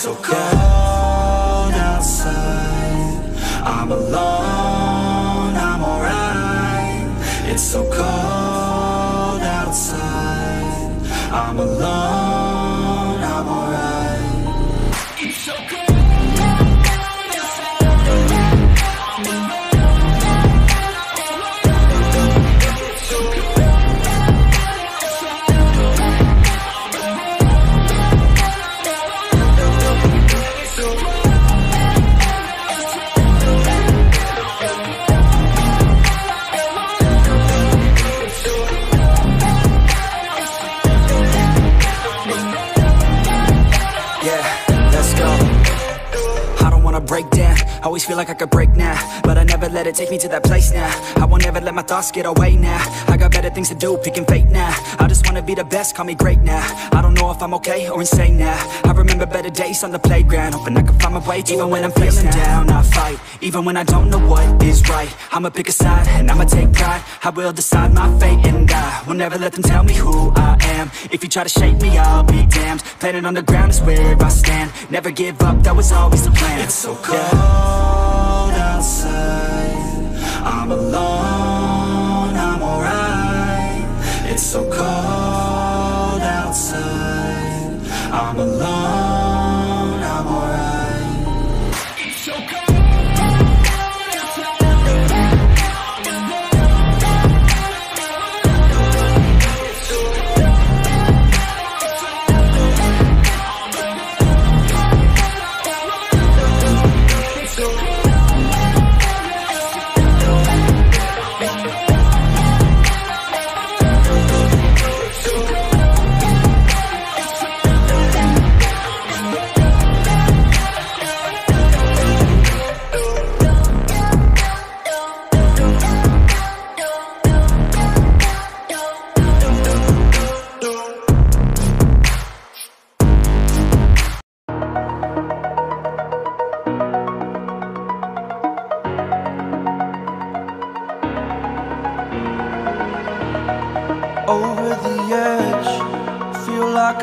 It's so cold outside, I'm alone, I'm alright. It's so cold outside, I'm alone, I'm alright. It's so cold. I always feel like I could break now, but I never let it take me to that place now. I won't ever let my thoughts get away now. I got better things to do, picking fate now. I just wanna be the best, call me great now. I don't know if I'm okay or insane now. I remember better days on the playground, hoping I can find my way to even when I'm feeling down. I fight, even when I don't know what is right. I'ma pick a side, and I'ma take pride. I will decide my fate, and I will never let them tell me who I am. If you try to shape me, I'll be damned. Planet on the ground is where I stand. Never give up, that was always the plan. It's so cold outside, I'm alone, I'm alright. It's so cold outside, I'm alone, I'm alright. It's so cold. Over the edge, feel like